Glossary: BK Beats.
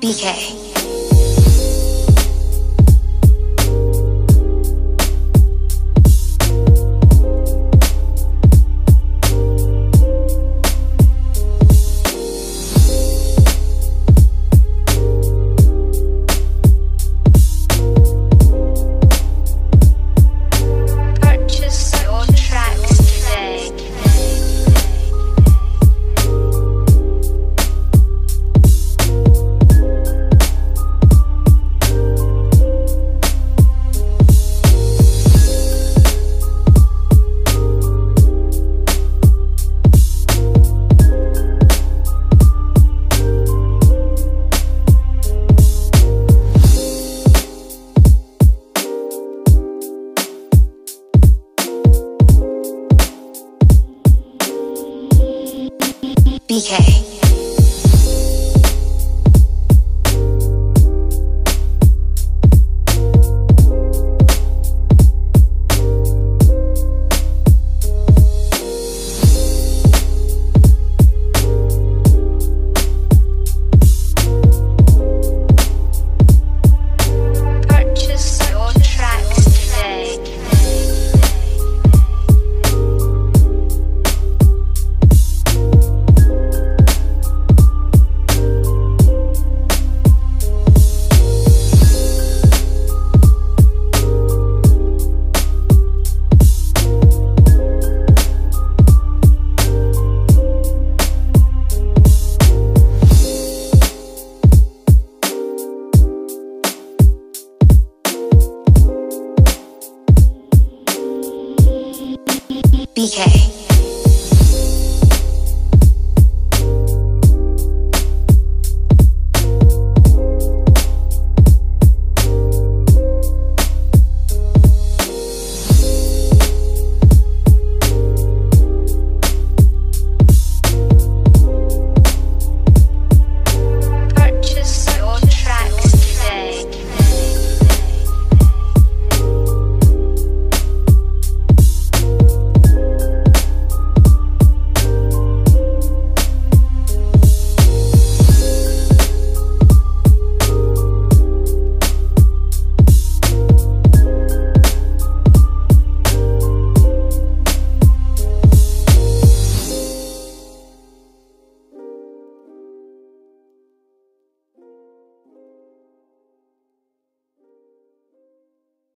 BK. BK. BK.